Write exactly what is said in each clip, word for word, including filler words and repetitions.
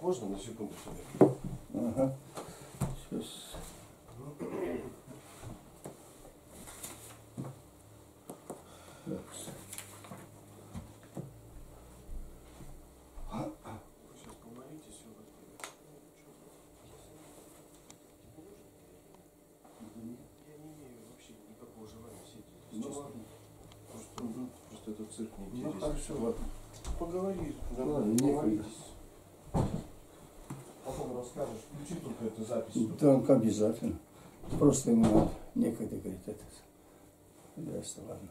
можно на секунду сюда? Ага. Сейчас. Ну так все, ладно. Поговори, давай, договоритесь. Потом расскажешь, включи только эту запись. Да, обязательно. Просто ему некогда, говорит, это. Ясно, ладно.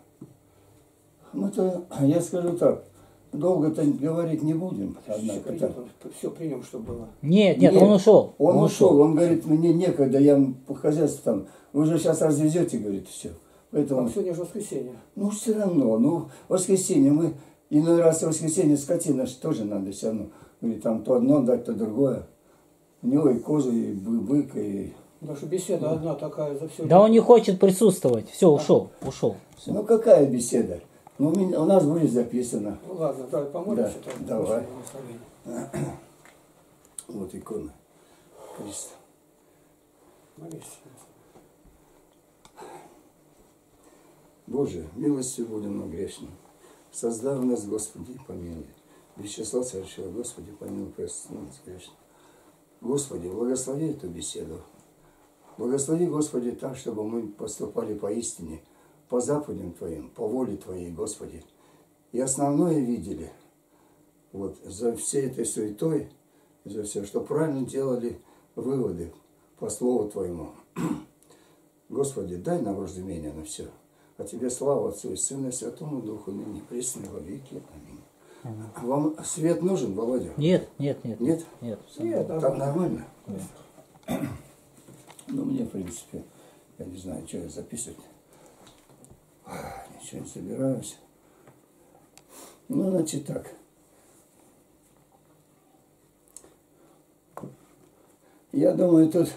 Ну-то, я скажу так, долго-то говорить не будем. Однако, все, прием, так. Все прием, что было. Нет, нет, нет, он ушел. Он, он ушел. ушел, он говорит, мне некогда, я по хозяйству там, вы же сейчас развезете, говорит, все. Поэтому... А сегодня же воскресенье. Ну, все равно, ну, воскресенье, мы, иной раз воскресенье скотина же тоже надо все равно. Говорит, там то одно дать, то другое. У него и козы, и бык, и... Наша беседа ну. одна такая за все. Да время. Он не хочет присутствовать, все, ушел, а? ушел. Все. Ну, какая беседа? Ну, у нас будет записано. Ну, ладно, давай помолимся. Да, давай. Вот икона Христа. Молись. Боже, милостью будем мы грешным. Создав нас, Господи, помилуй. Вячеслав Царевич, Господи, помилуй, прости нас грешным. Господи, благослови эту беседу. Благослови, Господи, так, чтобы мы поступали поистине, по заповедям Твоим, по воле Твоей, Господи. И основное видели, вот, за всей этой суетой, за все, что правильно делали выводы по Слову Твоему. Господи, дай нам разумение на все. А Тебе слава Отцу и Сыну и Святому Духу, ныне пресны во веки. Аминь. Аминь. Вам свет нужен, Володя? Нет, нет, нет. Нет? Нет. Нет, там нормально? Нет. Ну, мне, в принципе, я не знаю, что я записывать. Ничего не собираюсь. Ну, значит, так. Я думаю, тут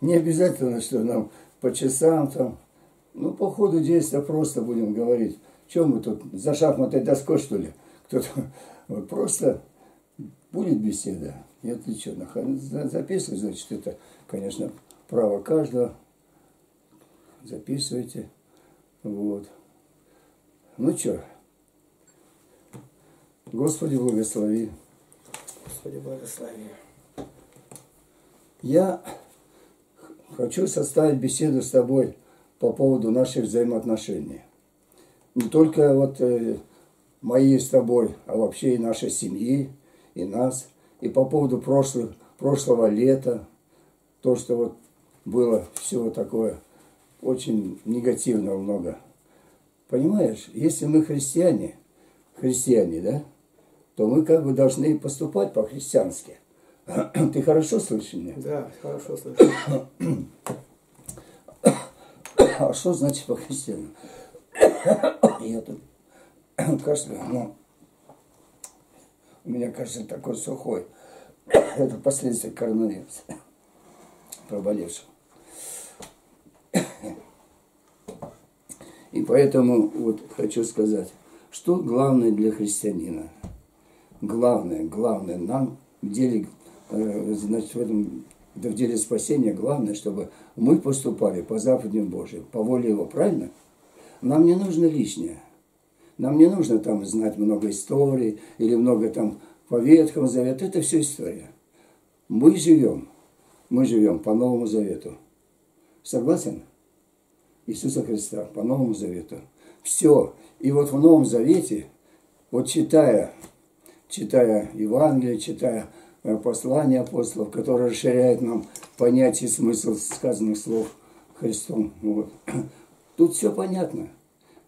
не обязательно, что нам по часам там. Ну, по ходу действия просто будем говорить. Чем мы тут, за шахматной доской, что ли? Кто-то просто будет беседа. Нет, ничего, записывать, значит, это, конечно, право каждого. Записывайте. Вот. Ну, что? Господи, благослови. Господи, благослови. Я хочу составить беседу с тобой по поводу наших взаимоотношений. Не только вот э, мои с тобой, а вообще и нашей семьи, и нас. И по поводу прошлых, прошлого лета, то, что вот было всего такое, очень негативно много. Понимаешь, если мы христиане, христиане, да, то мы как бы должны поступать по-христиански. Ты хорошо слышишь меня? Да, хорошо слышу. А что значит по-христиански? Я тут кашляю, но у меня кашель такой сухой. Это последствия коронавируса, проболевшего. И поэтому вот хочу сказать, что главное для христианина. Главное, главное нам в деле, значит, в этом... Да в деле спасения главное, чтобы мы поступали по заповедям Божьим, по воле Его, правильно? Нам не нужно лишнее. Нам не нужно там знать много историй или много там по Ветхому Завету. Это все история. Мы живем, мы живем по Новому Завету. Согласен? Иисуса Христа, по Новому Завету. Все. И вот в Новом Завете, вот читая, читая Евангелие, читая послание апостолов, которое расширяет нам понятие и смысл сказанных слов Христом. Вот. Тут все понятно.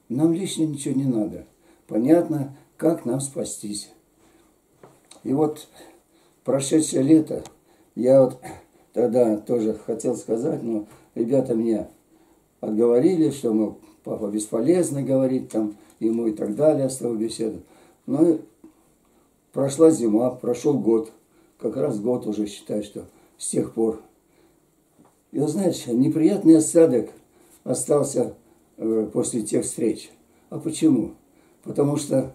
Нам лишнего ничего не надо. Понятно, как нам спастись. И вот прошедшее лето, я вот тогда тоже хотел сказать, но ребята меня отговорили, что мы, папа, бесполезно говорить там ему и так далее, оставил беседу. Но прошла зима, прошел год. Как раз год уже, считаю, что с тех пор. И, знаешь, неприятный осадок остался э, после тех встреч. А почему? Потому что,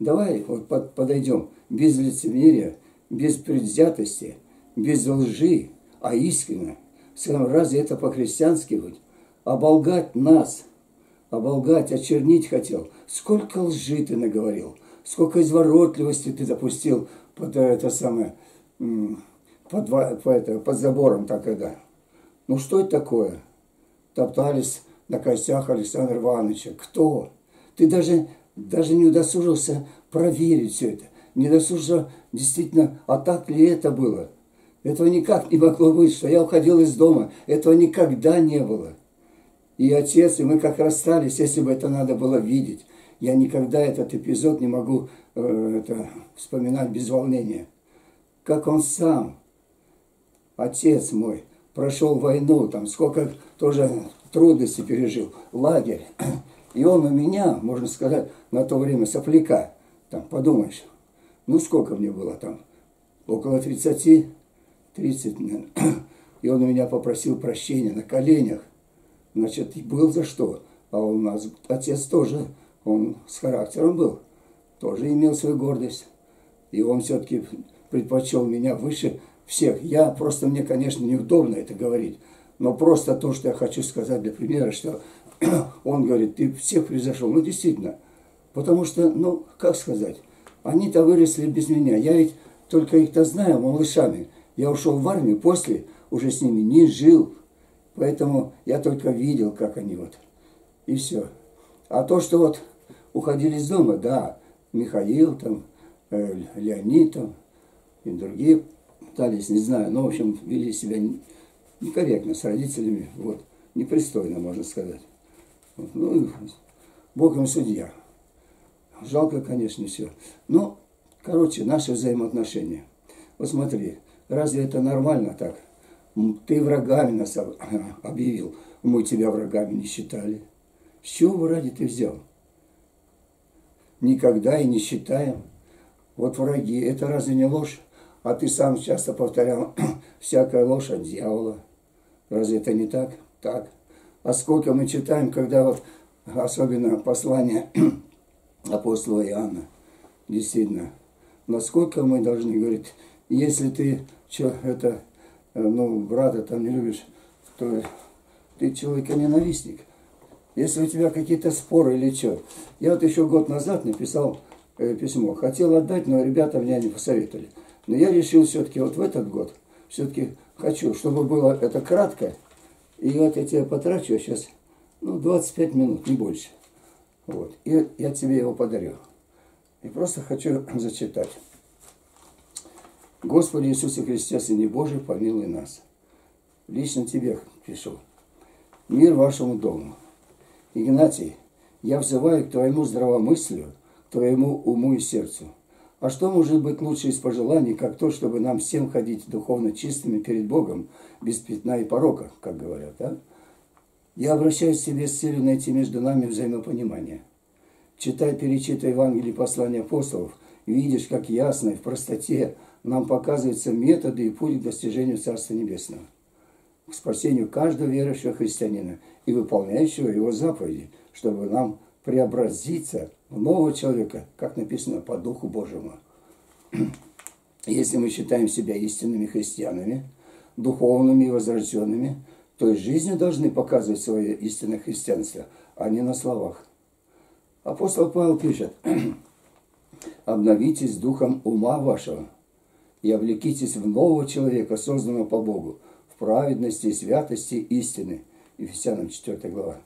давай вот под, подойдем без лицемерия, без предвзятости, без лжи, а искренно. Скажем, разве это по-христиански будет? Оболгать нас, оболгать, очернить хотел. Сколько лжи ты наговорил, сколько изворотливости ты допустил под это самое, под, по это, под забором так тогда. Ну что это такое? Топтались на костях Александра Ивановича. Кто? Ты даже, даже не удосужился проверить все это. Не удосужился действительно, а так ли это было? Этого никак не могло быть, что я уходил из дома. Этого никогда не было. И отец, и мы как расстались, если бы это надо было видеть. Я никогда этот эпизод не могу э, это, вспоминать без волнения. Как он сам, отец мой, прошел войну, там сколько тоже трудностей пережил, лагерь. И он у меня, можно сказать, на то время сопляка, там, подумаешь, ну сколько мне было там, около тридцати, тридцати, наверное. И он у меня попросил прощения на коленях. Значит, был за что. А у нас отец тоже, он с характером был, тоже имел свою гордость. И он все-таки предпочел меня выше всех. Я просто, мне, конечно, неудобно это говорить, но просто то, что я хочу сказать для примера, что он говорит, ты всех превзошел. Ну, действительно, потому что, ну, как сказать, они-то выросли без меня. Я ведь только их-то знаю, малышами. Я ушел в армию, после уже с ними не жил. Поэтому я только видел, как они вот. И все. А то, что вот уходили из дома, да, Михаил там, э, Леонид там и другие пытались, не знаю, но, в общем, вели себя некорректно с родителями, вот, непристойно, можно сказать. Вот. Ну, Бог им судья. Жалко, конечно, все. Ну, короче, наши взаимоотношения. Вот смотри, разве это нормально так? Ты врагами нас объявил, мы тебя врагами не считали. С чего ради ты взял? Никогда и не считаем. Вот враги, это разве не ложь? А ты сам часто повторял, всякая ложь от дьявола. Разве это не так? Так. А сколько мы читаем, когда вот, особенно послание апостола Иоанна, действительно, насколько мы должны говорить, если ты, что это... ну, брата там не любишь, то ты человека-ненавистник. Если у тебя какие-то споры или что. Я вот еще год назад написал э, письмо. Хотел отдать, но ребята меня не посоветовали. Но я решил все-таки вот в этот год, все-таки хочу, чтобы было это кратко. И вот я тебе потрачу сейчас, ну, двадцать пять минут, не больше. Вот. И я тебе его подарю. И просто хочу зачитать. Господи Иисусе Христе, Сыне Божий, помилуй нас. Лично тебе пишу. Мир вашему дому. Игнатий, я взываю к твоему здравомыслию, к твоему уму и сердцу. А что может быть лучше из пожеланий, как то, чтобы нам всем ходить духовно чистыми перед Богом, без пятна и порока, как говорят, да? Я обращаюсь к тебе с целью найти между нами взаимопонимание. Читай, перечитай Евангелие и послания апостолов, и видишь, как ясно и в простоте нам показываются методы и путь к достижению Царства Небесного, к спасению каждого верующего христианина и выполняющего его заповеди, чтобы нам преобразиться в нового человека, как написано, по Духу Божьему. Если мы считаем себя истинными христианами, духовными и возрожденными, то и жизнью должны показывать свое истинное христианство, а не на словах. Апостол Павел пишет, «Обновитесь духом ума вашего, и облекитесь в нового человека, созданного по Богу, в праведности и святости истины». Ефесянам четвёртая глава.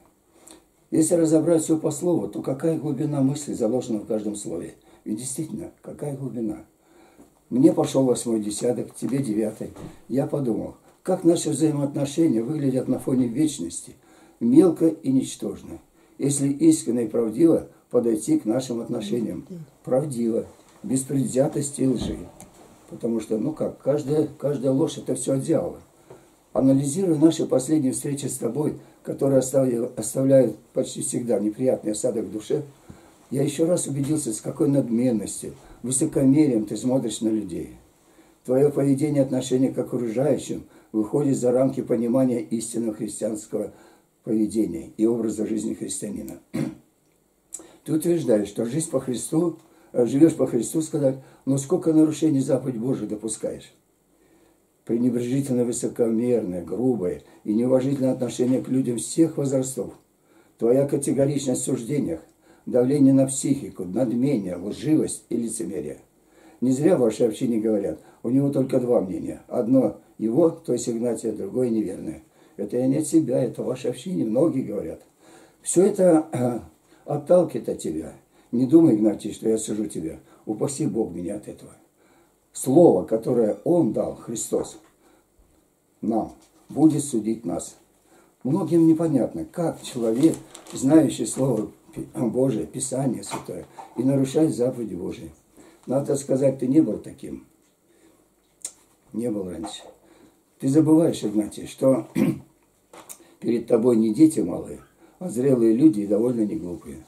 Если разобрать все по слову, то какая глубина мысли заложена в каждом слове? И действительно, какая глубина? Мне пошел восьмой десяток, тебе девятый. Я подумал, как наши взаимоотношения выглядят на фоне вечности, мелко и ничтожно, если искренне и правдиво подойти к нашим отношениям. Правдиво, без предвзятости и лжи. Потому что, ну как, каждая, каждая ложь – это все от дьявола. Анализируя наши последние встречи с тобой, которые оставляют почти всегда неприятный осадок в душе, я еще раз убедился, с какой надменностью, высокомерием ты смотришь на людей. Твое поведение и отношение к окружающим выходит за рамки понимания истинного христианского поведения и образа жизни христианина. Ты утверждаешь, что жизнь по Христу живешь по Христу, сказать, но сколько нарушений заповедь Божию допускаешь? Пренебрежительно высокомерное, грубое и неуважительное отношение к людям всех возрастов, твоя категоричность в суждениях, давление на психику, надмение, лживость и лицемерие. Не зря в вашей общине говорят, у него только два мнения. Одно его, то есть Игнатия, другое неверное. Это я не от себя, это в вашей общине, многие говорят. Все это отталкивает от тебя. Не думай, Игнатий, что я сужу тебя. Упаси Бог меня от этого. Слово, которое Он дал, Христос, нам, будет судить нас. Многим непонятно, как человек, знающий Слово Божие, Писание Святое, и нарушает заповеди Божии. Надо сказать, ты не был таким. Не был раньше. Ты забываешь, Игнатий, что перед тобой не дети малые, а зрелые люди и довольно неглупые.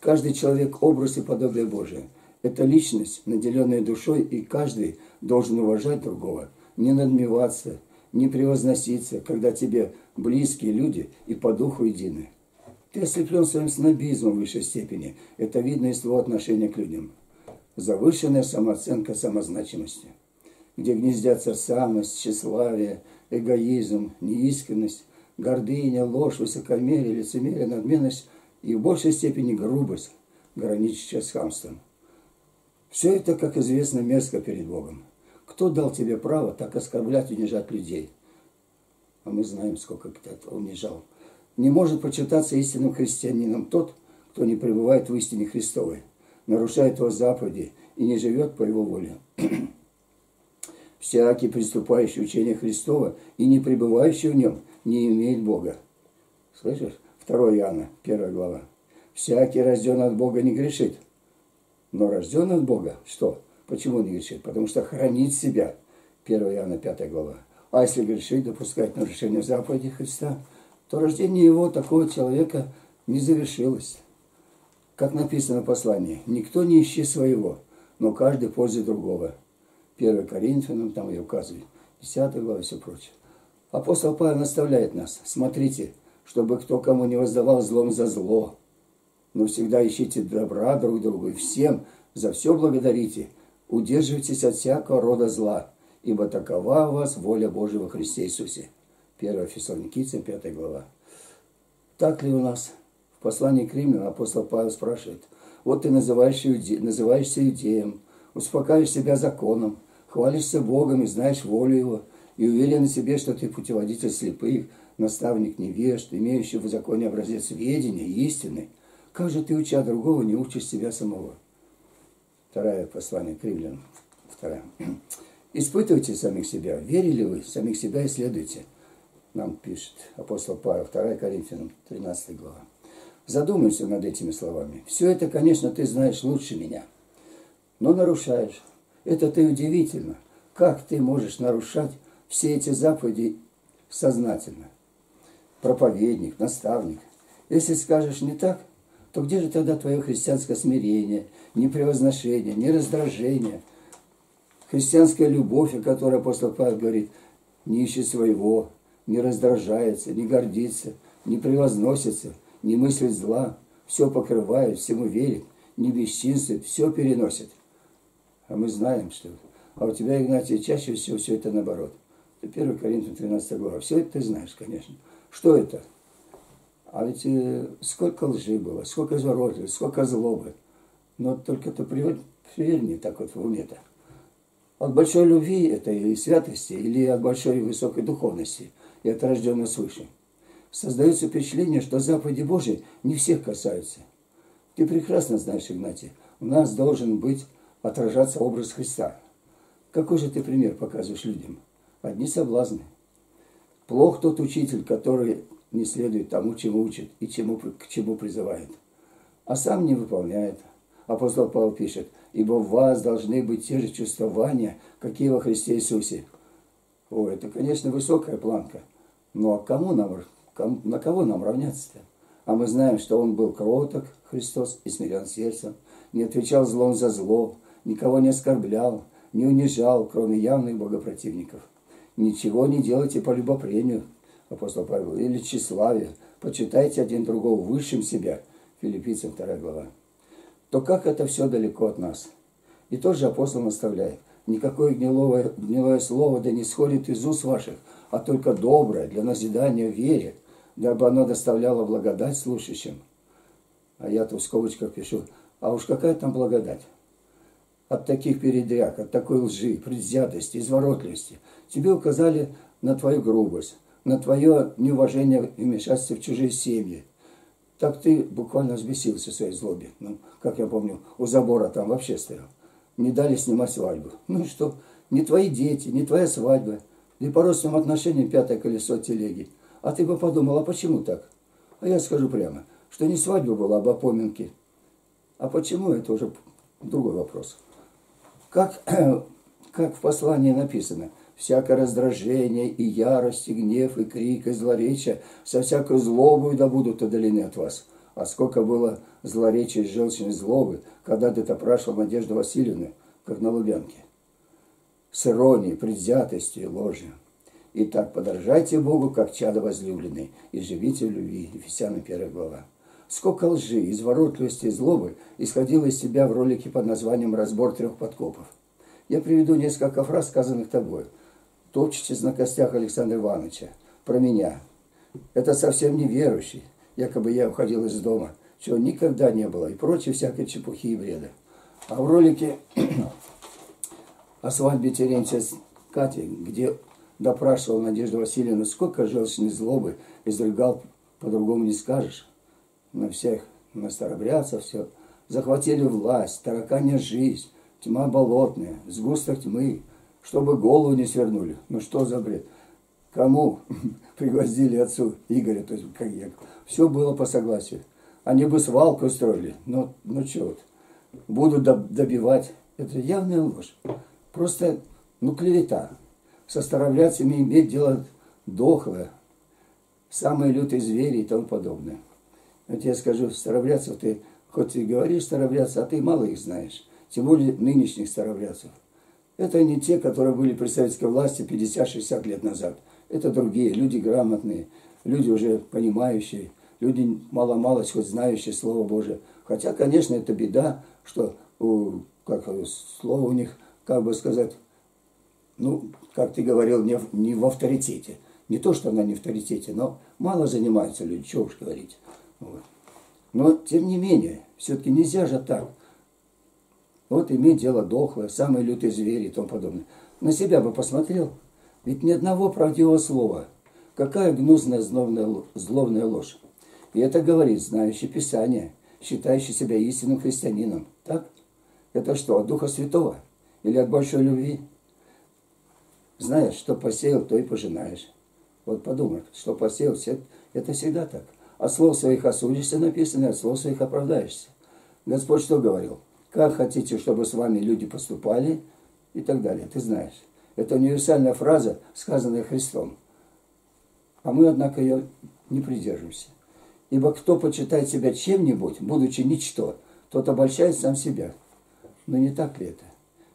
Каждый человек – образ и подобие Божие. Это личность, наделенная душой, и каждый должен уважать другого, не надмеваться, не превозноситься, когда тебе близкие люди и по духу едины. Ты ослеплен своим снобизмом в высшей степени. Это видно из твоего отношения к людям. Завышенная самооценка самозначимости, где гнездятся самость, тщеславие, эгоизм, неискренность, гордыня, ложь, высокомерие, лицемерие, надменность и в большей степени грубость, граничащая с хамством. Все это, как известно, мерзко перед Богом. Кто дал тебе право так оскорблять, унижать людей? А мы знаем, сколько кто-то унижал. Не может почитаться истинным христианином тот, кто не пребывает в истине Христовой, нарушает его заповеди и не живет по его воле. Всякий, приступающий учение Христова и не пребывающий в нем, не имеет Бога. Слышишь? второе Иоанна, первая глава. Всякий, рожден от Бога, не грешит. Но рожден от Бога, что? Почему не грешит? Потому что хранит себя. первое Иоанна, пятая глава. А если грешит, допускать нарушение заповеди Христа, то рождение его, такого человека, не завершилось. Как написано в послании, никто не ищи своего, но каждый пользует другого. первое Коринфянам, там и указывает, десятая глава и все прочее. Апостол Павел наставляет нас, смотрите, чтобы кто кому не воздавал злом за зло, но всегда ищите добра друг другу, и всем за все благодарите, удерживайтесь от всякого рода зла, ибо такова у вас воля Божия во Христе Иисусе. первое Фессалоникийцам, пятая глава. Так ли у нас? В послании к Римлянам апостол Павел спрашивает, вот ты называешь иуде... называешься иудеем, успокаиваешь себя законом, хвалишься Богом и знаешь волю Его, и уверен в себе, что ты путеводитель слепых, наставник невежд, имеющий в законе образец ведения, истины. Как же ты, уча другого, не учишь себя самого? Второе послание к Римлянам. Второе. Испытывайте самих себя. Верили вы, самих себя исследуйте. Нам пишет апостол Павел, второе Коринфянам, тринадцатая глава. Задумайся над этими словами. Все это, конечно, ты знаешь лучше меня, но нарушаешь. Это-то и удивительно. Как ты можешь нарушать все эти заповеди сознательно? Проповедник, наставник. Если скажешь не так, то где же тогда твое христианское смирение, не превозношение, не раздражение, христианская любовь, о которой апостол Павел говорит, не ищет своего, не раздражается, не гордится, не превозносится, не мыслит зла, все покрывает, всему верит, не бесчинствует, все переносит. А мы знаем, что... А у тебя, Игнатий, чаще всего все это наоборот. первое Коринфянам, тринадцатая глава. Все это ты знаешь, конечно. Что это? А ведь сколько лжи было, сколько изворотливости, сколько злобы. Но только ты приверни так вот в уме-то. От большой любви, это и святости, или от большой и высокой духовности, и от рожденного свыше. Создается впечатление, что заповеди Божьи не всех касаются. Ты прекрасно знаешь, Игнатий, у нас должен быть отражаться образ Христа. Какой же ты пример показываешь людям? Одни соблазны. Плох тот учитель, который не следует тому, чему учит и чему, к чему призывает, а сам не выполняет. Апостол Павел пишет, ибо в вас должны быть те же чувствования, какие во Христе Иисусе. О, это, конечно, высокая планка, но кому нам, на кого нам равняться-то? А мы знаем, что он был кроток, Христос, и смирен сердцем, не отвечал злом за зло, никого не оскорблял, не унижал, кроме явных богопротивников. Ничего не делайте по любопрению, апостол Павел, или тщеславию, почитайте один другого высшим себя, Филиппийцам, вторая глава. то как это все далеко от нас? И тот же апостол наставляет. Никакое гнилое, гнилое слово да не сходит из уст ваших, а только доброе для назидания в вере, дабы оно доставляло благодать слушающим. А я-то в скобочках пишу, а уж какая там благодать? От таких передряг, от такой лжи, предвзятости, изворотливости. Тебе указали на твою грубость, на твое неуважение и вмешательство в чужие семьи. Так ты буквально взбесился в своей злобе. Ну, как я помню, у забора там вообще стоял. Не дали снимать свадьбу. Ну что, не твои дети, не твоя свадьба. И по родственным отношениям пятое колесо телеги. А ты бы подумал, а почему так? А я скажу прямо, что не свадьба была, а поминки. А почему, это уже другой вопрос. Как, как в послании написано, всякое раздражение и ярость, и гнев, и крик, и злоречие со всякой злобой да будут удалены от вас. А сколько было злоречия и желчной злобы, когда ты допрашивал Надежду Васильевну, как на Лубянке. С иронией, предвзятостью и ложью. Итак, подражайте Богу, как чадо возлюбленный, и живите в любви. Ефесянам первая глава. Сколько лжи, изворотливости и злобы исходило из тебя в ролике под названием «Разбор трех подкопов». Я приведу несколько фраз, сказанных тобой. Топчетесь на костях Александра Ивановича. Про меня. Это совсем не верующий. Якобы я уходил из дома, чего никогда не было, и прочей всякой чепухи и бреда. А в ролике о свадьбе Теренция с Катей, где допрашивал Надежду Васильевну, сколько желчной злобы изрыгал, по-другому не скажешь. На всех, на старобрядцев все. Захватили власть, тараканья жизнь, тьма болотная, сгусток тьмы, чтобы голову не свернули. Ну что за бред? Кому пригвоздили отцу Игоря, то есть как я. Все было по согласию. Они бы свалку устроили. Но, ну чего? Будут добивать. Это явная ложь. Просто, ну, клевета. Со старобрядцами иметь дело дохлое. Самые лютые звери и тому подобное. Я тебе скажу, старобрядцев ты, хоть и говоришь старобрядцы, а ты мало их знаешь. Тем более нынешних старобрядцев. Это не те, которые были при советской власти пятьдесят-шестьдесят лет назад. Это другие, люди грамотные, люди уже понимающие, люди мало-мало хоть знающие Слово Божие. Хотя, конечно, это беда, что у, как, слово у них, как бы сказать, ну, как ты говорил, не в, не в авторитете. Не то, что она не в авторитете, но мало занимаются люди, чего уж говорить. Вот. Но, тем не менее, все-таки нельзя же так. Вот иметь дело дохлое, самые лютые звери и тому подобное. На себя бы посмотрел. Ведь ни одного правдивого слова. Какая гнусная, злобная ложь. И это говорит знающий Писание, считающий себя истинным христианином. Так? Это что, от Духа Святого? Или от большой любви? Знаешь, что посеял, то и пожинаешь. Вот подумай, что посеял, это всегда так. От слов своих осудишься написано, от слов своих оправдаешься. Господь что говорил? Как хотите, чтобы с вами люди поступали, и так далее. Ты знаешь. Это универсальная фраза, сказанная Христом. А мы, однако, ее не придерживаемся. Ибо кто почитает себя чем-нибудь, будучи ничто, тот обольщает сам себя. Но не так ли это?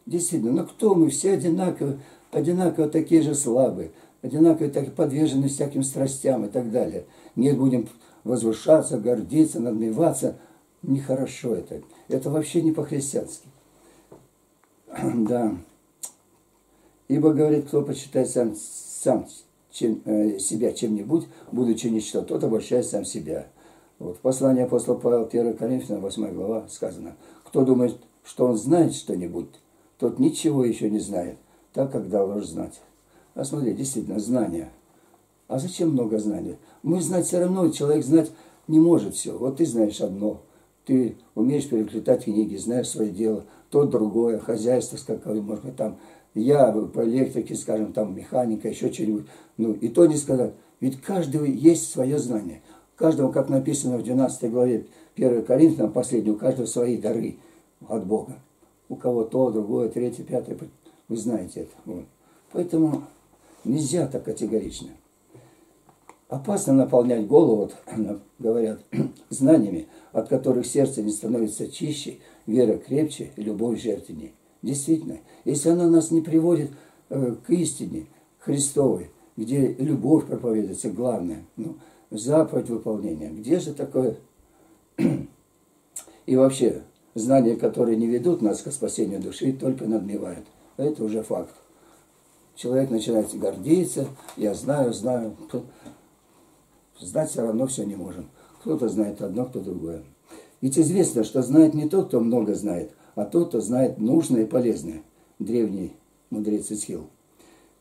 Действительно, ну кто мы? Все одинаково, одинаково такие же слабые, одинаково так, подвержены всяким страстям и так далее. Не будем возвышаться, гордиться, надмеваться. Нехорошо это. Это вообще не по-христиански. Да. Ибо, говорит, кто почитает сам, сам чем, э, себя чем-нибудь, будучи ничто, тот обольщает сам себя. Вот. В послании апостола Павла, первое Коринфянам, восьмая глава, сказано, кто думает, что он знает что-нибудь, тот ничего еще не знает, так как дал ложь знать. А смотри, действительно, знания. А зачем много знаний? Мы знать все равно, человек знать не может все. Вот ты знаешь одно. Ты умеешь переплетать книги, знаешь свое дело, то другое, хозяйство, какое, может быть, там, я по электрике, скажем, там, механика, еще что-нибудь. Ну, и то не сказать. Ведь каждого есть свое знание. Каждому, как написано в двенадцатой главе первого Коринфянам, последней, у каждого свои дары от Бога. У кого то, другое, третье, пятое, вы знаете это. Вот. Поэтому нельзя так категорично. Опасно наполнять голову, вот, говорят, знаниями, от которых сердце не становится чище, вера крепче и любовь жертвенней. Действительно, если она нас не приводит э, к истине Христовой, где любовь проповедуется, главное, ну, заповедь выполнения, где же такое? И вообще, знания, которые не ведут нас к спасению души, только надмевают. Это уже факт. Человек начинает гордиться, я знаю, знаю. Знать все равно все не можем. Кто-то знает одно, кто другое. Ведь известно, что знает не тот, кто много знает, а тот, кто знает нужное и полезное. Древний мудрец Исхил.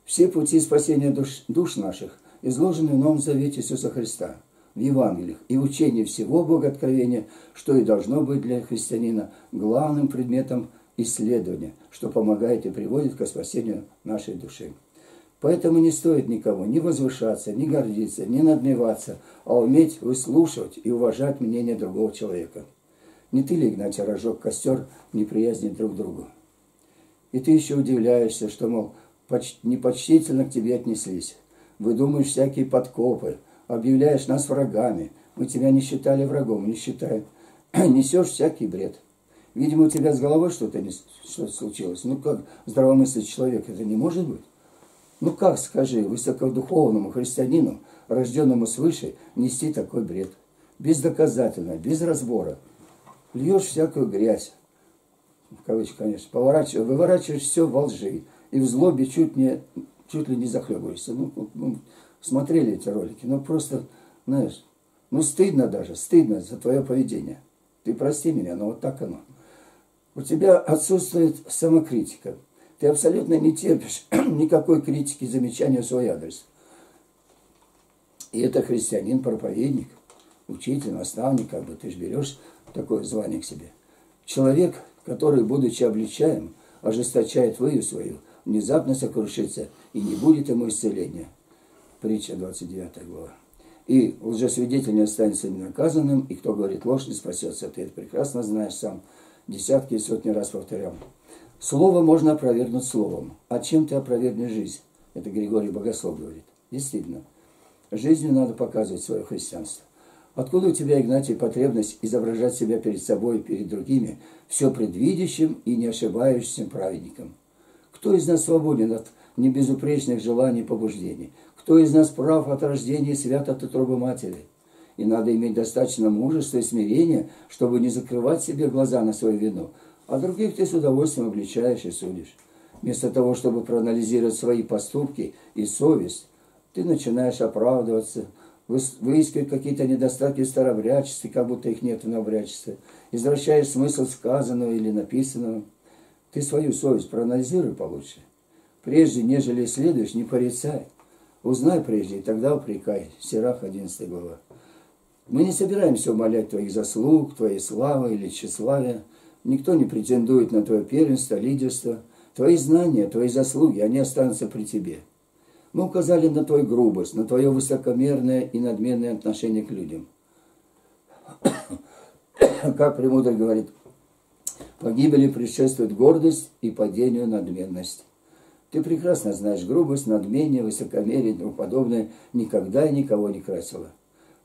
Все пути спасения душ, душ наших изложены в Новом Завете Иисуса Христа, в Евангелиях и учении всего Богооткровения, что и должно быть для христианина главным предметом исследования, что помогает и приводит к спасению нашей души. Поэтому не стоит никого ни возвышаться, ни гордиться, ни надмеваться, а уметь выслушивать и уважать мнение другого человека. Не ты ли, Игнатий, разжег костер неприязни друг к другу? И ты еще удивляешься, что, мол, поч- непочтительно к тебе отнеслись. Выдумываешь всякие подкопы, объявляешь нас врагами. Мы тебя не считали врагом, не считаем. Несешь всякий бред. Видимо, у тебя с головой что-то не, что случилось. Ну как здравомыслящий человек, это не может быть? Ну как, скажи, высокодуховному христианину, рожденному свыше, нести такой бред? Бездоказательно, без разбора. Льешь всякую грязь. В кавычках, конечно, поворачиваешь, выворачиваешь все во лжи. И в злобе чуть, не, чуть ли не захлебываешься. Ну, ну, смотрели эти ролики. Ну, просто, знаешь, ну, стыдно даже, стыдно за твое поведение. Ты прости меня, но вот так оно. У тебя отсутствует самокритика. Ты абсолютно не терпишь никакой критики, замечания в свой адрес. И это христианин-проповедник, учитель, наставник, как бы ты же берешь такое звание к себе. Человек, который, будучи обличаем, ожесточает выю свою, внезапно сокрушится, и не будет ему исцеления. Притча, двадцать девятая глава. И лжесвидетель не останется ненаказанным, и кто говорит ложь, не спасется. Ты это прекрасно знаешь сам. Десятки и сотни раз повторял. Слово можно опровергнуть словом. А чем ты опровергнешь жизнь? Это Григорий Богослов говорит. Действительно. Жизнью надо показывать свое христианство. Откуда у тебя, Игнатий, потребность изображать себя перед собой и перед другими, все предвидящим и не ошибающимся праведником? Кто из нас свободен от небезупречных желаний и побуждений? Кто из нас прав от рождения и свят от утробы матери? И надо иметь достаточно мужества и смирения, чтобы не закрывать себе глаза на свою вину, а других ты с удовольствием обличаешь и судишь. Вместо того, чтобы проанализировать свои поступки и совесть, ты начинаешь оправдываться, выискивать какие-то недостатки в старообрядчестве, как будто их нет в новобрядчестве, извращаешь смысл сказанного или написанного. Ты свою совесть проанализируй получше. Прежде, нежели следуешь, не порицай. Узнай прежде, и тогда упрекай. Сирах, одиннадцатая глава. Мы не собираемся умолять твоих заслуг, твоей славы или тщеславия. Никто не претендует на твое первенство, лидерство. Твои знания, твои заслуги, они останутся при тебе. Мы указали на твою грубость, на твое высокомерное и надменное отношение к людям. Как премудрый говорит, погибели предшествует гордость и падению надменность. Ты прекрасно знаешь, грубость, надмение, высокомерие и тому подобное никогда и никого не красило.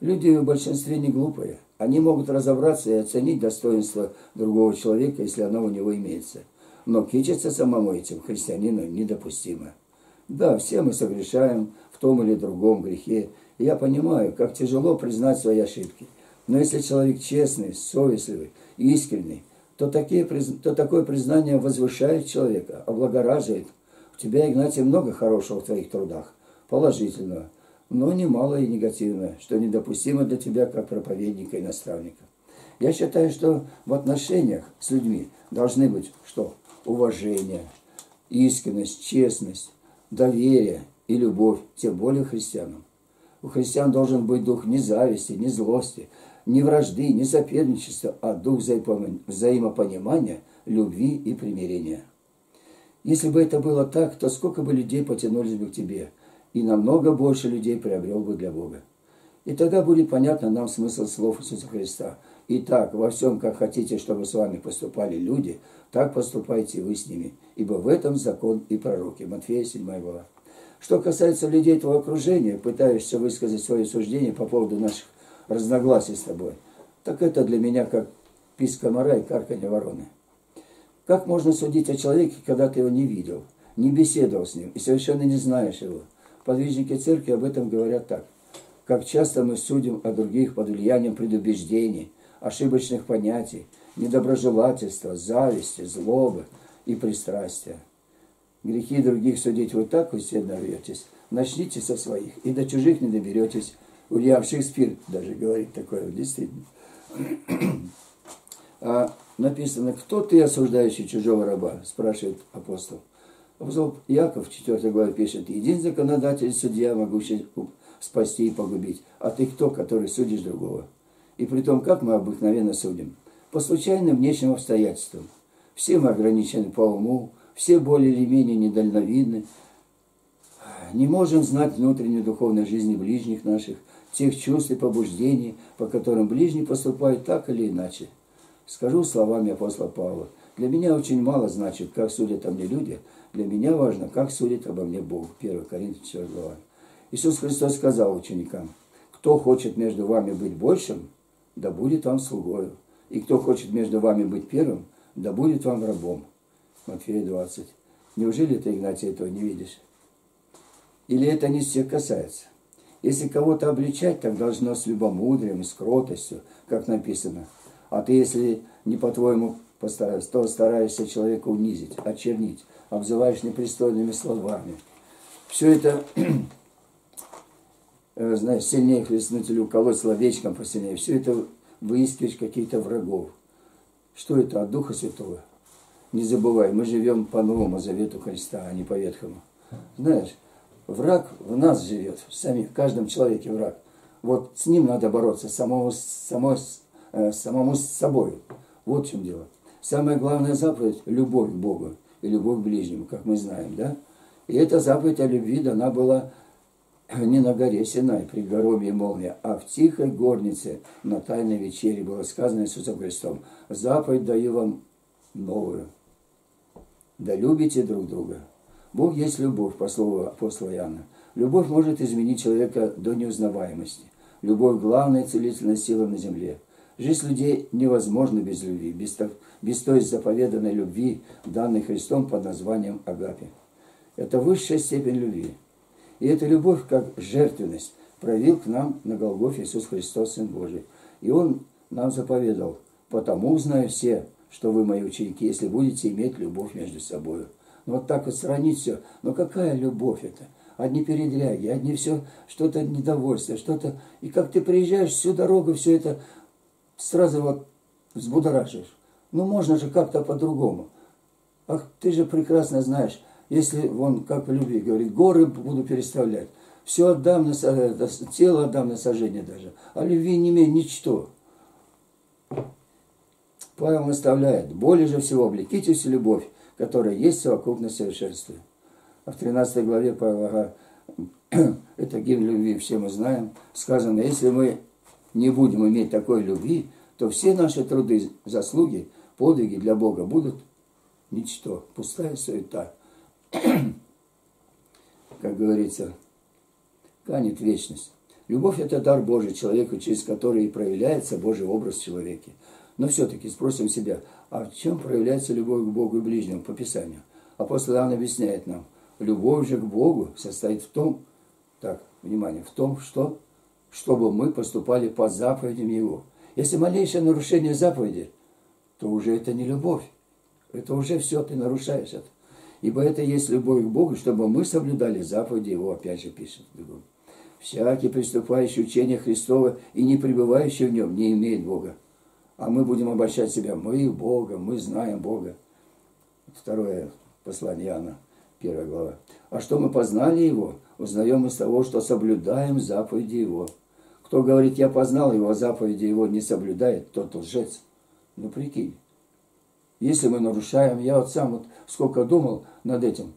Люди в большинстве не глупые. Они могут разобраться и оценить достоинство другого человека, если оно у него имеется. Но кичиться самому этим христианину недопустимо. Да, все мы согрешаем в том или другом грехе. И я понимаю, как тяжело признать свои ошибки. Но если человек честный, совестливый, искренний, то, такие, то такое признание возвышает человека, облагораживает. У тебя, Игнатий, много хорошего в твоих трудах, положительного, но немало и негативно, что недопустимо для тебя как проповедника и наставника. Я считаю, что в отношениях с людьми должны быть что? Уважение, искренность, честность, доверие и любовь, тем более христианам. У христиан должен быть дух не зависти, не злости, не вражды, не соперничества, а дух взаимопонимания, любви и примирения. Если бы это было так, то сколько бы людей потянулись бы к тебе, и намного больше людей приобрел бы для Бога. И тогда будет понятно нам смысл слов Иисуса Христа. Итак, во всем, как хотите, чтобы с вами поступали люди, так поступайте вы с ними, ибо в этом закон и пророки. Матфея, седьмая глава. Что касается людей твоего окружения, пытаешься высказать свое суждение по поводу наших разногласий с тобой, так это для меня как писк комара и карканье вороны. Как можно судить о человеке, когда ты его не видел, не беседовал с ним и совершенно не знаешь его? Подвижники церкви об этом говорят так. Как часто мы судим о других под влиянием предубеждений, ошибочных понятий, недоброжелательства, зависти, злобы и пристрастия. Грехи других судить вы так усердно рветесь. Начните со своих, и до чужих не доберетесь. Ульям Шекспир даже говорит такое, действительно. А написано, кто ты, осуждающий чужого раба, спрашивает апостол. Апостол Иаков в четвёртой главе пишет, един законодатель, судья, могущий спасти и погубить. А ты кто, который судишь другого? И при том, как мы обыкновенно судим? По случайным внешним обстоятельствам. Все мы ограничены по уму, все более или менее недальновидны. Не можем знать внутренней духовной жизни ближних наших, тех чувств и побуждений, по которым ближний поступает так или иначе. Скажу словами апостола Павла, для меня очень мало значит, как судят о мне люди, для меня важно, как судит обо мне Бог. первое Коринфянам четвёртая глава. Иисус Христос сказал ученикам, кто хочет между вами быть большим, да будет вам слугою, и кто хочет между вами быть первым, да будет вам рабом. Матфея двадцать. Неужели ты, Игнатий, этого не видишь? Или это не всех касается? Если кого-то обличать, так должно с любомудрием, с кротостью, как написано. А ты, если не по-твоему постараешься, то стараешься человека унизить, очернить, обзываешь непристойными словами. Все это, знаешь, сильнее хлестнуть или уколоть словечком посильнее. Все это выискиваешь каких-то врагов. Что это? От Духа Святого? Не забывай, мы живем по Новому Завету Христа, а не по Ветхому. Знаешь, враг в нас живет, в самих, в каждом человеке враг. Вот с ним надо бороться, самому, само, э, самому с собой. Вот в чем дело. Самая главная заповедь – любовь к Богу и любовь к ближнему, как мы знаем, да? И эта заповедь о любви дана была не на горе Синай, при горобе и молнии, а в тихой горнице на Тайной вечере было сказано Иисусом Христом. Заповедь даю вам новую. Да любите друг друга. Бог есть любовь, по слову апостола Иоанна. Любовь может изменить человека до неузнаваемости. Любовь – главная целительная сила на земле. Жизнь людей невозможна без любви, без, без той заповеданной любви, данной Христом под названием агапе. Это высшая степень любви. И эта любовь, как жертвенность, проявил к нам на Голгофе Иисус Христос, Сын Божий. И Он нам заповедал, потому узнаю все, что вы мои ученики, если будете иметь любовь между собой. Вот так вот сравнить все. Но какая любовь это? Одни передряги, одни все, что-то недовольство, что-то... И как ты приезжаешь, всю дорогу все это сразу вот взбудоражишь. Ну, можно же как-то по-другому. Ах, ты же прекрасно знаешь, если, вон, как в любви, говорит, горы буду переставлять, все отдам, на, тело отдам на сожжение даже, а любви не имею ничто. Павел наставляет, более же всего облекитесь в любовь, которая есть совокупность совершенства. А в тринадцатой главе Павла, это гимн любви, все мы знаем, сказано, если мы не будем иметь такой любви, то все наши труды, заслуги, подвиги для Бога будут ничто, пустая суета. Как говорится, канет вечность. Любовь – это дар Божий человеку, через который и проявляется Божий образ в человеке. Но все-таки спросим себя, а в чем проявляется любовь к Богу и ближнему по Писанию? Апостол Иоанн объясняет нам, любовь же к Богу состоит в том, так, внимание, в том, что, чтобы мы поступали по заповедям Его. Если малейшее нарушение заповеди, то уже это не любовь. Это уже все, ты нарушаешь это. Ибо это есть любовь к Богу, чтобы мы соблюдали заповеди Его, опять же пишет Богу. Всякий, приступающий учение Христова и не пребывающий в нем, не имеет Бога. А мы будем обольщать себя. Мы Бога, мы знаем Бога. Второе послание Иоанна, первая глава. А что мы познали Его, узнаем из того, что соблюдаем заповеди Его. Кто говорит, я познал Его, а заповеди Его не соблюдает, тот лжец. Ну, прикинь. Если мы нарушаем, я вот сам вот сколько думал над этим,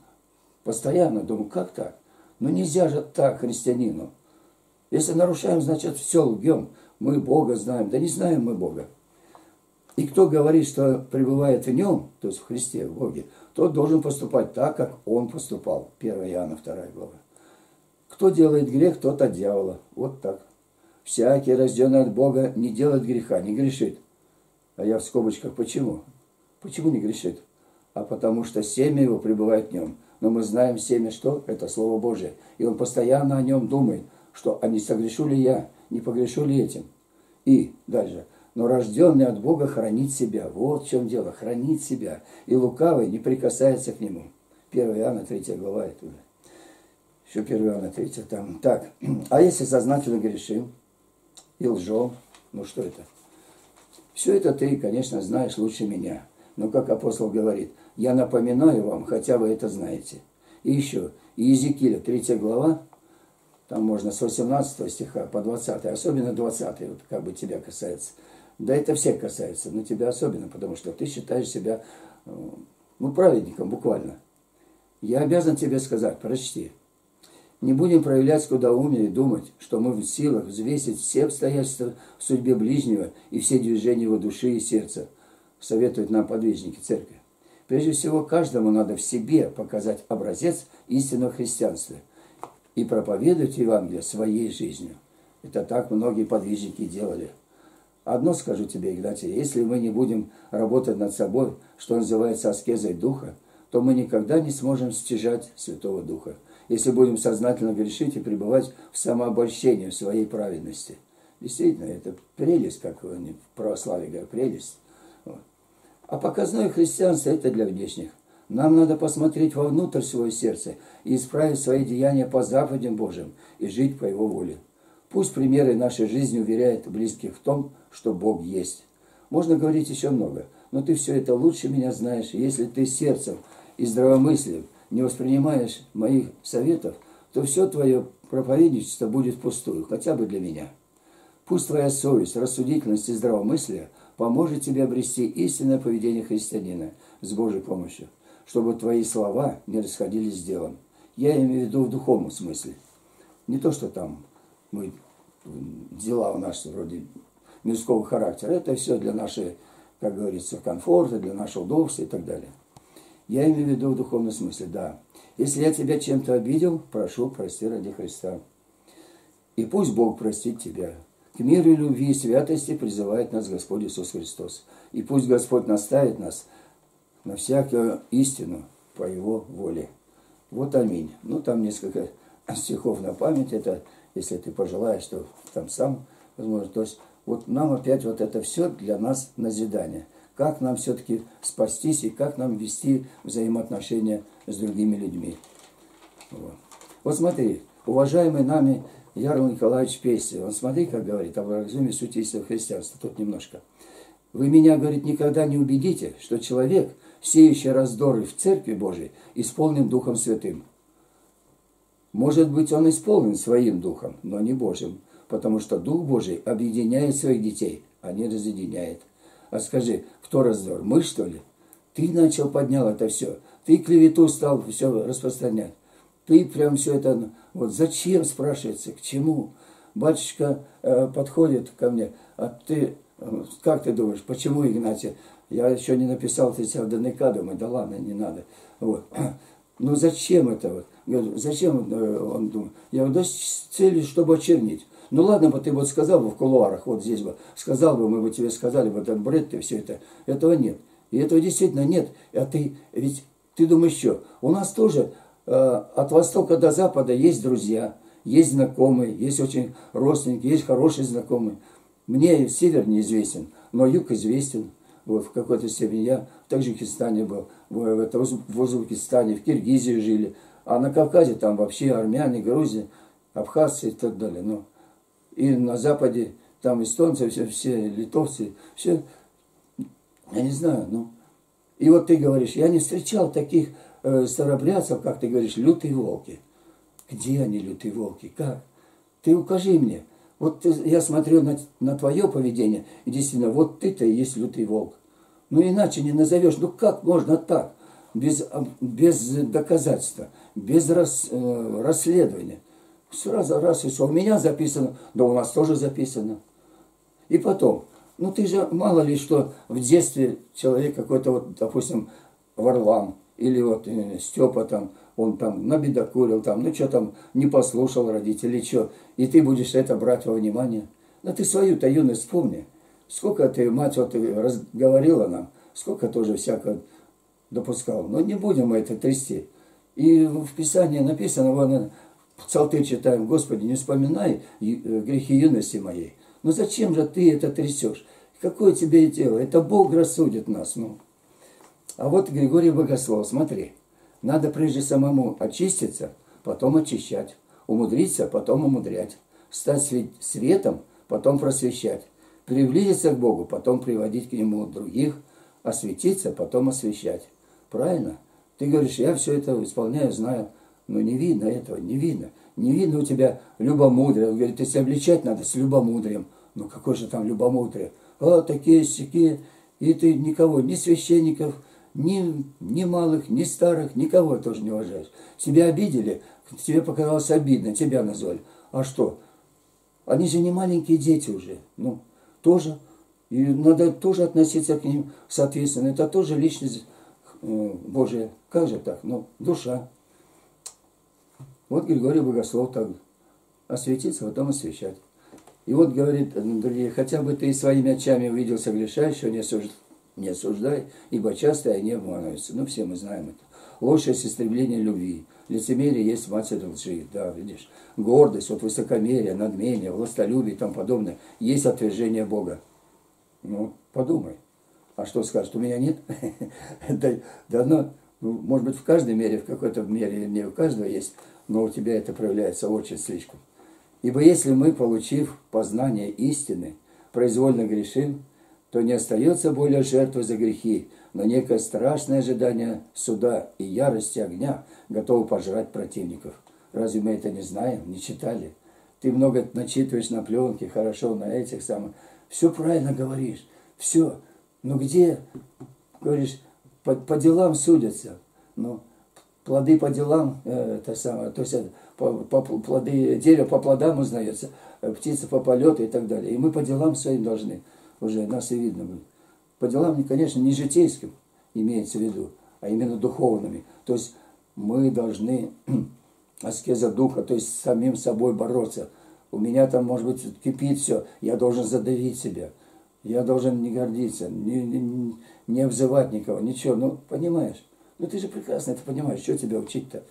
постоянно думал, как так? Ну, нельзя же так христианину. Если нарушаем, значит, все лгем. Мы Бога знаем. Да не знаем мы Бога. И кто говорит, что пребывает в Нем, то есть в Христе, в Боге, тот должен поступать так, как Он поступал. первое Иоанна, вторая глава. Кто делает грех, тот от дьявола. Вот так. Всякий, рожденный от Бога, не делает греха, не грешит. А я в скобочках почему? Почему не грешит? А потому что семя его пребывает в Нем. Но мы знаем семя что? Это Слово Божие. И он постоянно о Нем думает, что а не согрешу ли я, не погрешу ли этим. И дальше. но рожденный от Бога хранит себя. Вот в чем дело, хранит себя. И лукавый не прикасается к нему. первое Иоанна, третья глава, это уже. Еще первое Иоанна, третья, там. Так, а если сознательно грешим и лжем, ну что это? Все это ты, конечно, знаешь лучше меня. Но, как апостол говорит, я напоминаю вам, хотя вы это знаете. И еще, Иезекииля, третья глава, там можно с восемнадцатого стиха по двадцатый, особенно двадцатый, вот как бы тебя касается. Да это всех касается, но тебя особенно, потому что ты считаешь себя, ну, праведником буквально. Я обязан тебе сказать, прочти. Не будем проявлять скудоумие и думать, что мы в силах взвесить все обстоятельства в судьбе ближнего и все движения его души и сердца, советуют нам подвижники церкви. Прежде всего, каждому надо в себе показать образец истинного христианства и проповедовать Евангелие своей жизнью. Это так многие подвижники делали. Одно скажу тебе, Игнатий, если мы не будем работать над собой, что называется аскезой духа, то мы никогда не сможем стяжать Святого Духа, если будем сознательно грешить и пребывать в самообольщении в своей праведности. Действительно, это прелесть, как они в православии говорят, прелесть. А показное христианство – это для внешних. Нам надо посмотреть вовнутрь своего сердца и исправить свои деяния по заповедям Божьим и жить по Его воле. Пусть примеры нашей жизни уверяют близких в том, что Бог есть. Можно говорить еще много, но ты все это лучше меня знаешь. Если ты сердцем и здравомыслием не воспринимаешь моих советов, то все твое проповедничество будет впустую, хотя бы для меня. Пусть твоя совесть, рассудительность и здравомыслие поможет тебе обрести истинное поведение христианина с Божьей помощью, чтобы твои слова не расходились с делом. Я имею в виду в духовном смысле. Не то, что там мы, дела у нас вроде мирского характера. Это все для нашей, как говорится, комфорта, для нашего удобства и так далее. Я имею в виду в духовном смысле, да. Если я тебя чем-то обидел, прошу, прости ради Христа. И пусть Бог простит тебя. К миру, любви и святости призывает нас Господь Иисус Христос. И пусть Господь наставит нас на всякую истину по Его воле. Вот аминь. Ну, там несколько стихов на память. Это, если ты пожелаешь, то там сам, возможно. То есть, вот нам опять вот это все для нас назидание. Как нам все-таки спастись и как нам вести взаимоотношения с другими людьми. Вот, вот смотри, уважаемый нами Ярл Николаевич Песси, он смотри, как говорит, об разуме сути истинного христианства, тут немножко. Вы меня, говорит, никогда не убедите, что человек, сеющий раздоры в Церкви Божией, исполнен Духом Святым. Может быть, он исполнен своим Духом, но не Божьим, потому что Дух Божий объединяет своих детей, а не разъединяет. А скажи, кто раздор, мы, что ли? Ты начал, поднял это все, ты клевету стал все распространять. Ты прям все это... Вот зачем, спрашивается, к чему? Батюшка э, подходит ко мне, а ты... Э, как ты думаешь, почему, Игнатий? Я еще не написал, ты себя ДНК, думаю, да ладно, не надо. Вот. Ну зачем это? Вот? Говорю, зачем он думает? Я говорю, да с целью, чтобы очернить. Ну ладно бы ты вот сказал бы в кулуарах, вот здесь бы, сказал бы, мы бы тебе сказали, вот этот бред ты, все это. Этого нет. И этого действительно нет. А ты, ведь ты думаешь, что? У нас тоже... От востока до запада есть друзья, есть знакомые, есть очень родственники, есть хорошие знакомые. Мне север неизвестен, но юг известен. Вот, в какой-то степени я в Таджикистане был, в Узбекистане, в Киргизии жили. А на Кавказе там вообще армяне, грузины, абхазцы и так далее. Но и на западе там эстонцы, все, все литовцы, все, я не знаю. Ну. И вот ты говоришь, я не встречал таких... старобрядцев, как ты говоришь, лютые волки. Где они, лютые волки? Как? Ты укажи мне. Вот ты, я смотрю на, на твое поведение, и действительно, вот ты-то и есть лютый волк. Ну иначе не назовешь. Ну как можно так? Без, без доказательства, без рас, э, расследования. Сразу раз и все. У меня записано, да у нас тоже записано. И потом, ну ты же, мало ли, что в детстве человек какой-то, вот, допустим, Варлам, или вот Степа там, он там набедокурил, там, ну что там, не послушал родителей, что, и ты будешь это брать во внимание. Но ты свою-то юность вспомни. Сколько ты, мать, вот разговорила нам, сколько тоже всякого допускал. Но не будем мы это трясти. И в Писании написано, вон, Псалтырь читаем, Господи, не вспоминай грехи юности моей. Но зачем же ты это трясешь? Какое тебе и дело? Это Бог рассудит нас. Ну. А вот Григорий Богослов, смотри. Надо прежде самому очиститься, потом очищать. Умудриться, потом умудрять. Стать светом, потом просвещать. Приблизиться к Богу, потом приводить к Нему других. Осветиться, потом освещать. Правильно? Ты говоришь, я все это исполняю, знаю. Но не видно этого, не видно. Не видно у тебя любомудрия. Он говорит, если обличать надо с любомудрием. Ну какое же там любомудрие? А, такие, сякие. И ты никого, ни священников, ни, ни малых, ни старых, никого тоже не уважаешь. Тебя обидели, тебе показалось обидно, тебя назвали. А что? Они же не маленькие дети уже. Ну, тоже. И надо тоже относиться к ним соответственно. Это тоже личность Божия. Как же так? Ну, душа. Вот Григорий Богослов так. Осветиться, потом освещать. И вот говорит, другие, хотя бы ты и своими очами увидел согрешающего, не, осуж... не осуждай, ибо часто они обманываются. Ну, все мы знаем это. Ложь есть истребление любви. Лицемерие есть мать от лжи. Да, видишь. Гордость, вот высокомерие, надмение, властолюбие и тому подобное. Есть отвержение Бога. Ну, подумай. А что скажет? У меня нет? Да, ну, может быть, в каждой мере, в какой-то мере, не у каждого есть, но у тебя это проявляется очень слишком. Ибо если мы, получив познание истины, произвольно грешим, то не остается более жертвы за грехи, но некое страшное ожидание суда и ярости огня готово пожрать противников. Разве мы это не знаем, не читали? Ты много начитываешь на пленке, хорошо на этих самых. Все правильно говоришь, все. Но где, говоришь, по, по делам судятся, ну, плоды по делам, э, это самое, то есть по, по, плоды, дерево по плодам узнается, птица по полету и так далее. И мы по делам своим должны, уже нас и видно будет. По делам, конечно, не житейским имеется в виду, а именно духовными. То есть мы должны аскеза духа, то есть самим собой бороться. У меня там, может быть, кипит все, я должен задавить себя. Я должен не гордиться, не, не, не обзывать никого, ничего. Ну, понимаешь? Ну, ты же прекрасно это понимаешь. Что тебя учить-то?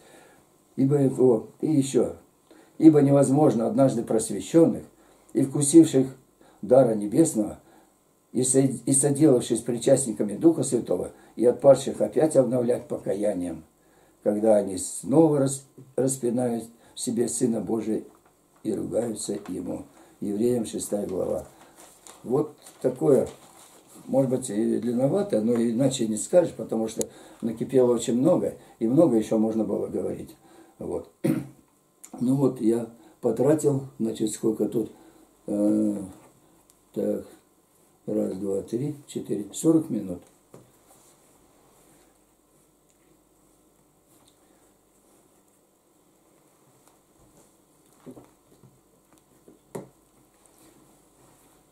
Ибо, о, и еще. Ибо невозможно однажды просвещенных и вкусивших дара небесного, и, со, и соделавшись причастниками Духа Святого, и отпадших опять обновлять покаянием, когда они снова рас, распинают в себе Сына Божия и ругаются Ему. Евреям шестая глава. Вот такое, может быть, и длинновато, но иначе не скажешь, потому что накипело очень много, и много еще можно было говорить. Вот. Ну вот, я потратил, значит, сколько тут, э, так, раз, два, три, четыре, сорок минут.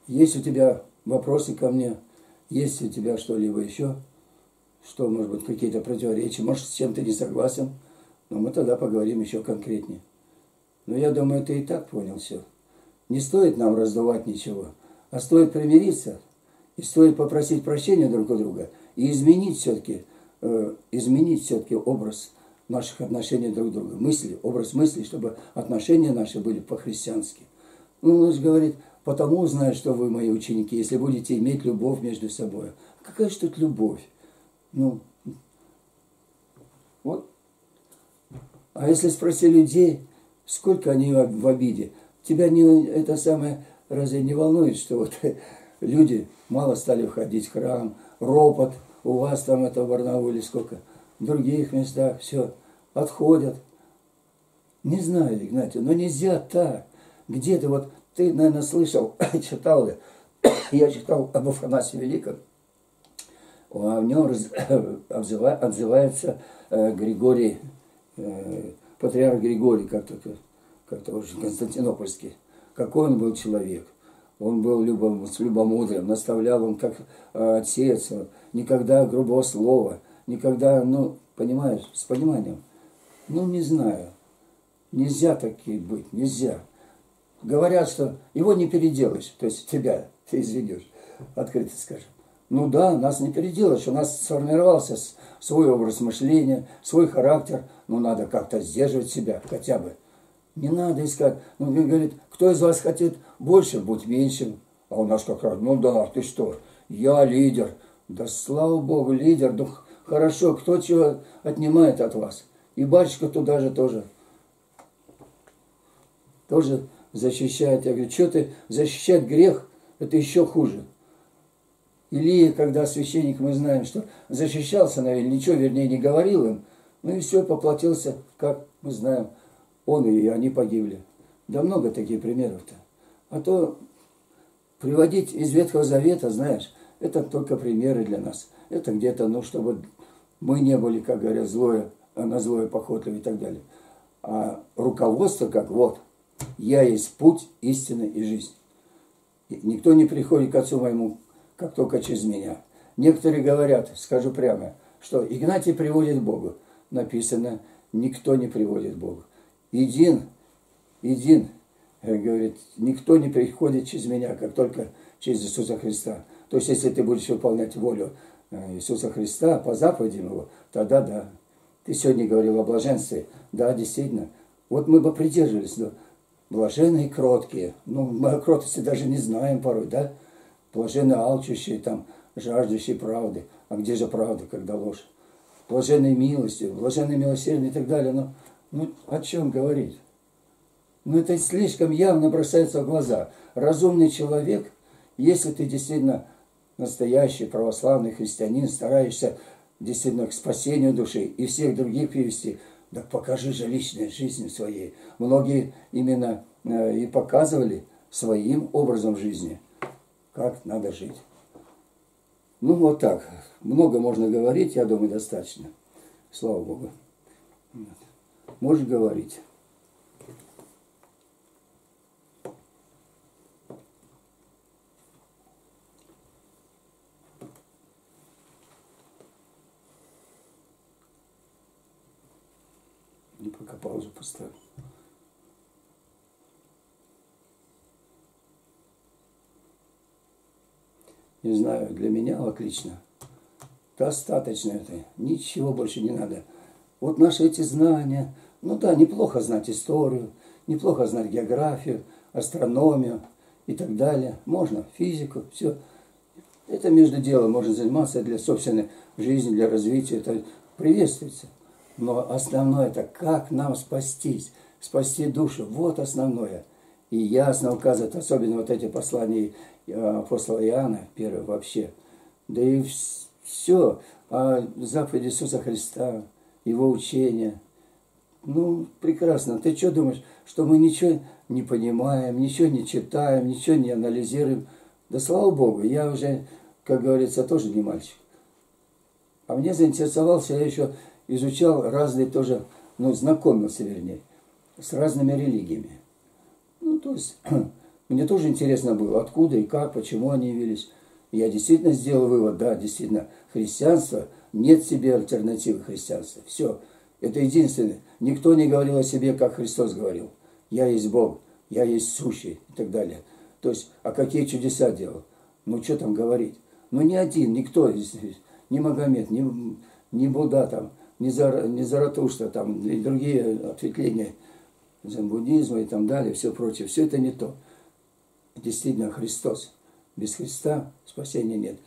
Есть у тебя вопросы ко мне? Есть у тебя что-либо еще? Что, может быть, какие-то противоречия? Может, с чем-то не согласен? Но мы тогда поговорим еще конкретнее. Но я думаю, ты и так понял все. Не стоит нам раздувать ничего, а стоит примириться. И стоит попросить прощения друг у друга. И изменить все-таки э, изменить все-таки образ наших отношений друг к другу. Мысли, образ мыслей, чтобы отношения наши были по-христиански. Ну, он же говорит... Потому узнаю, что вы мои ученики, если будете иметь любовь между собой. Какая же тут любовь? Ну, вот. А если спроси людей, сколько они в обиде, тебя не, это самое, разве не волнует, что вот люди мало стали входить в храм, ропот, у вас там это в Барнауле сколько, в других местах, все, отходят. Не знаю, Игнатий, но нельзя так. Где-то вот... Ты, наверное, слышал, читал ли, я читал об Афанасии Великом, а в нем раз, обзыва, отзывается э, Григорий, э, патриарх Григорий, как-то как-то уже константинопольский. Какой он был человек, он был любом, с любомудрым, наставлял он как э, отец, никогда грубого слова, никогда, ну, понимаешь, с пониманием. Ну, не знаю, нельзя такие быть, нельзя. Говорят, что его не переделаешь, то есть тебя ты изведешь, открыто скажем. Ну да, нас не переделаешь, у нас сформировался свой образ мышления, свой характер, ну надо как-то сдерживать себя хотя бы. Не надо искать, ну говорит, кто из вас хочет больше, будь меньшим, А у нас как раз, ну да, ты что, я лидер. Да слава Богу, лидер, ну хорошо, кто чего отнимает от вас. И батюшка туда же тоже, тоже защищает. Я говорю, что ты, защищать грех, это еще хуже. Илия, когда священник, мы знаем, что защищался, наверное, ничего, вернее, не говорил им. Ну и все, поплатился, как мы знаем, он и они погибли. Да много таких примеров-то. А то приводить из Ветхого Завета, знаешь, это только примеры для нас. Это где-то, ну, чтобы мы не были, как говорят, злое, на злое похотливы и так далее. А руководство как вот, я есть путь, истина и жизнь. И никто не приходит к Отцу моему, как только через меня. Некоторые говорят, скажу прямо, что Игнатий приводит к Богу. Написано, никто не приводит к Богу. Един, един, говорит, никто не приходит через меня, как только через Иисуса Христа. То есть, если ты будешь выполнять волю Иисуса Христа по заповедям его, тогда да. Ты сегодня говорил о блаженстве. Да, действительно. Вот мы бы придерживались, но блаженные кроткие. Ну, мы о кротости даже не знаем порой, да? Блаженные алчущие, там, жаждущие правды. А где же правда, когда ложь? Блаженные милости, блаженные милосердные и так далее. Но, ну, о чем говорить? Ну, это слишком явно бросается в глаза. Разумный человек, если ты действительно настоящий православный христианин, стараешься действительно к спасению души и всех других привести, да покажи же личной жизнью своей. Многие именно и показывали своим образом жизни, как надо жить. Ну, вот так. Много можно говорить, я думаю, достаточно. Слава Богу. Можешь говорить. И пока паузу поставлю. Не знаю, для меня вот лично достаточно это. Ничего больше не надо. Вот наши эти знания. Ну да, неплохо знать историю, неплохо знать географию, астрономию и так далее. Можно физику, все. Это между делом можно заниматься для собственной жизни, для развития. Это приветствуется. Но основное это как нам спастись, спасти душу. Вот основное. И ясно указывает, особенно вот эти послания апостола Иоанна, первое вообще, да и все о заповеди Иисуса Христа, его учения. Ну, прекрасно. Ты что думаешь, что мы ничего не понимаем, ничего не читаем, ничего не анализируем? Да слава Богу, я уже, как говорится, тоже не мальчик. А мне заинтересовался, я еще изучал разные тоже, ну, знакомился, вернее, с разными религиями. Ну, то есть... Мне тоже интересно было, откуда и как, почему они явились. Я действительно сделал вывод, да, действительно, христианство, нет себе альтернативы христианства. Все, это единственное. Никто не говорил о себе, как Христос говорил. Я есть Бог, я есть сущий и так далее. То есть, а какие чудеса делал? Ну, что там говорить? Ну, ни один, никто, ни Магомед, ни, ни Будда, там, ни, Зар, ни Заратушта, там, и другие ответвления буддизма и так далее, все прочее. Все это не то. Действительно Христос. Без Христа спасения нет.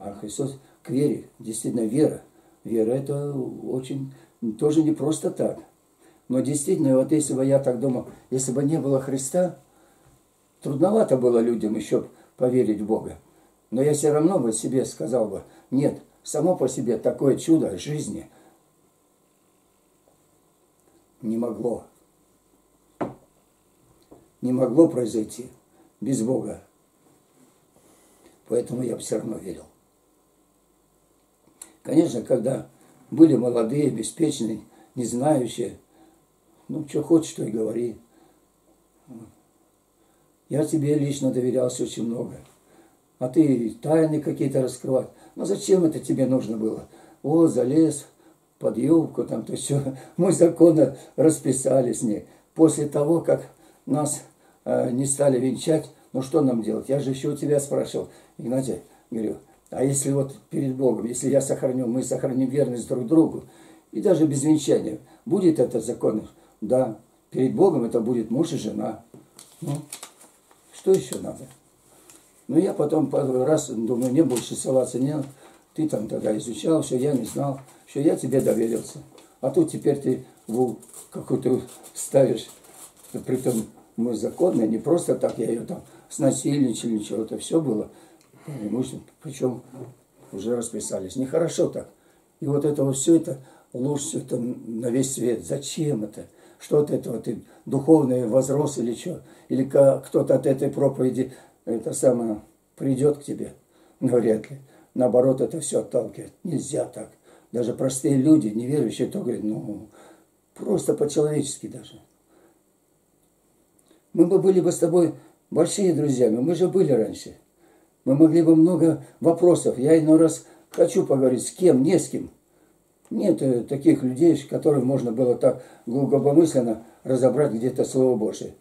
А Христос к вере. Действительно вера. Вера это очень... Тоже не просто так. Но действительно, вот если бы я так думал, если бы не было Христа, трудновато было людям еще поверить в Бога. Но я все равно бы себе сказал бы, нет, само по себе такое чудо жизни не могло. Не могло произойти. Без Бога. Поэтому я все равно верил. Конечно, когда были молодые, беспечные, не знающие, ну, что хочешь, то и говори. Я тебе лично доверялся очень много. А ты тайны какие-то раскрывать. Ну, зачем это тебе нужно было? О, залез под юбку, там, то все. Мы законно расписали с ней. После того, как нас... не стали венчать, ну что нам делать? Я же еще у тебя спрашивал, Игнатий, говорю, а если вот перед Богом, если я сохраню, мы сохраним верность друг другу, и даже без венчания, будет это законно? Да, перед Богом это будет муж и жена. Ну, что еще надо? Но я потом пару раз, думаю, не больше ссылаться не надо. Ты там тогда изучал, все я не знал, все я тебе доверился. А тут теперь ты какую-то ставишь, притом мы законные, не просто так я ее там снасильничал, ничего, это все было. И мы, причем уже расписались. Нехорошо так. И вот это вот все это ложь, все это на весь свет. Зачем это? Что от этого? Ты духовный возрос или что? Или кто-то от этой проповеди это самое придет к тебе? Но вряд ли. Наоборот, это все отталкивает. Нельзя так. Даже простые люди, неверующие, то говорят, ну, просто по-человечески даже. Мы бы были бы с тобой большими друзьями. Мы же были раньше. Мы могли бы много вопросов. Я иной раз хочу поговорить с кем, не с кем. Нет таких людей, которых можно было так глубокомысленно разобрать где-то Слово Божие.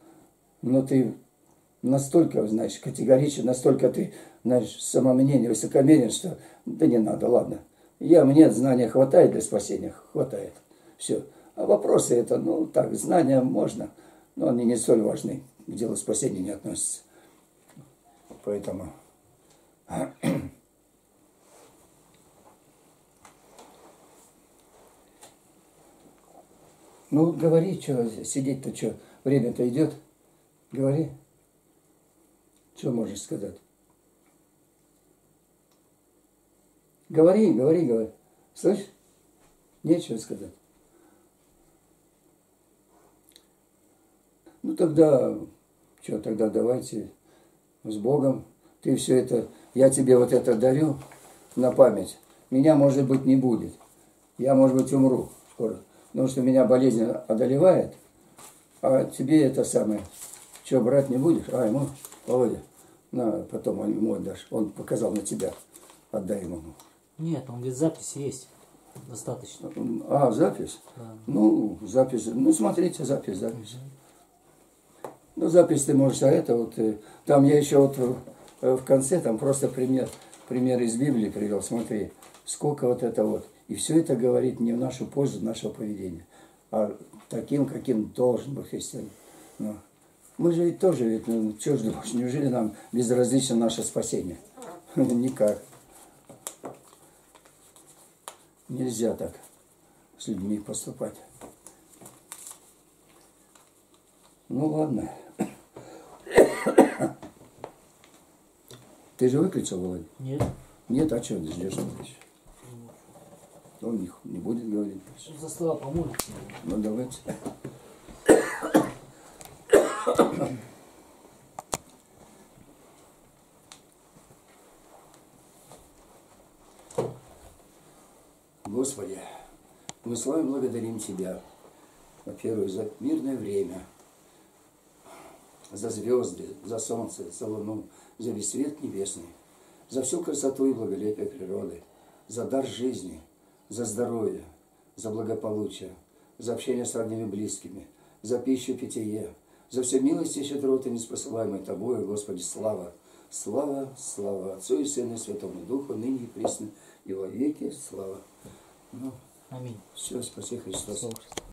Но ты настолько, знаешь, категоричен, настолько ты, знаешь, самомнение, высокомерен, что да не надо, ладно. Я, мне знания хватает для спасения, хватает. Все. А вопросы это, ну так, знания можно, но они не столь важны. К делу спасения не относятся. Поэтому... Ну, говори, что сидеть-то, что время-то идет. Говори. Что можешь сказать? Говори, говори, говори. Слышь? Нечего сказать. Ну, тогда, что, тогда давайте с Богом. Ты все это, я тебе вот это дарю на память. Меня, может быть, не будет. Я, может быть, умру скоро. Потому что меня болезнь одолевает, а тебе это самое, что, брать не будешь? А, ему, Володя, на, потом он ему отдашь. Он показал на тебя, отдай ему. Нет, он говорит, запись есть, достаточно. А, запись? Да. Ну, запись, ну, смотрите, запись, запись. Угу. Ну, запись ты можешь, а это вот, там я еще вот в конце, там просто пример, пример из Библии привел, смотри, сколько вот это вот. И все это говорит не в нашу пользу, нашего поведения, а таким, каким должен быть христианин. Но мы же ведь тоже, ведь, ну, что ж думаешь, неужели нам безразлично наше спасение? Никак. Нельзя так с людьми поступать. Ну ладно. Ты же выключил, Володя? Нет. Нет, а что ты ждешь? Он не, не будет говорить. За слова помолимся. Ну давайте. Господи, мы славим, благодарим Тебя, во-первых, за мирное время, за звезды, за солнце, за луну, за весь свет небесный, за всю красоту и благолепие природы, за дар жизни, за здоровье, за благополучие, за общение с родными близкими, за пищу и питье, за все милости и щедроты, неспосылаемые Тобою, Господи, слава, слава, слава Отцу и Сыну и Святому Духу, ныне и присно, и во веки слава. Ну, аминь. Все, спаси Христос.